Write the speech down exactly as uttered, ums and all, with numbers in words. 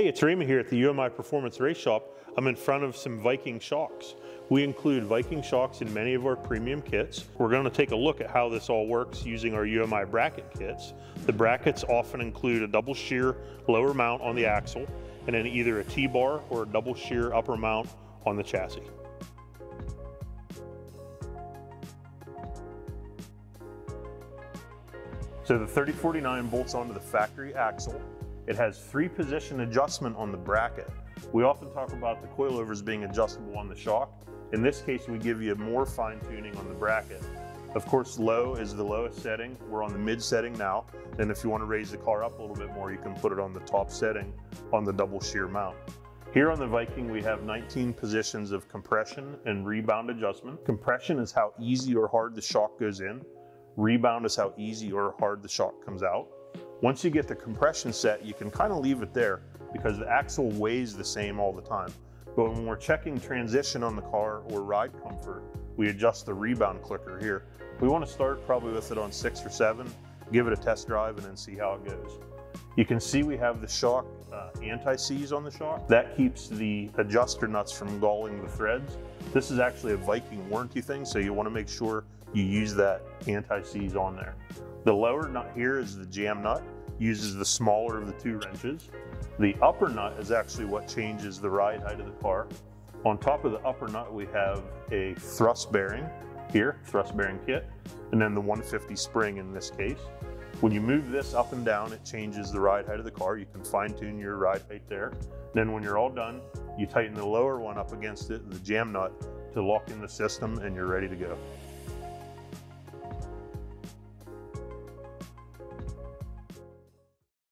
Hey, it's Raymond here at the U M I Performance Race Shop. I'm in front of some Viking shocks. We include Viking shocks in many of our premium kits. We're going to take a look at how this all works using our U M I bracket kits. The brackets often include a double shear lower mount on the axle and then either a T-bar or a double shear upper mount on the chassis. So the thirty forty-nine bolts onto the factory axle. It has three position adjustment on the bracket. We often talk about the coilovers being adjustable on the shock. In this case, we give you more fine tuning on the bracket. Of course, low is the lowest setting. We're on the mid setting now. And if you want to raise the car up a little bit more, you can put it on the top setting on the double shear mount. Here on the Viking, we have nineteen positions of compression and rebound adjustment. Compression is how easy or hard the shock goes in. Rebound is how easy or hard the shock comes out. Once you get the compression set, you can kind of leave it there because the axle weighs the same all the time. But when we're checking transition on the car or ride comfort, we adjust the rebound clicker here. We want to start probably with it on six or seven, give it a test drive and then see how it goes. You can see we have the shock uh, anti-seize on the shock. That keeps the adjuster nuts from galling the threads. This is actually a Viking warranty thing, so you want to make sure you use that anti-seize on there. The lower nut here is the jam nut, uses the smaller of the two wrenches. The upper nut is actually what changes the ride height of the car. On top of the upper nut, we have a thrust bearing here, thrust bearing kit, and then the one fifty spring in this case. When you move this up and down, it changes the ride height of the car. You can fine tune your ride height there. Then when you're all done, you tighten the lower one up against it, the jam nut, to lock in the system and you're ready to go.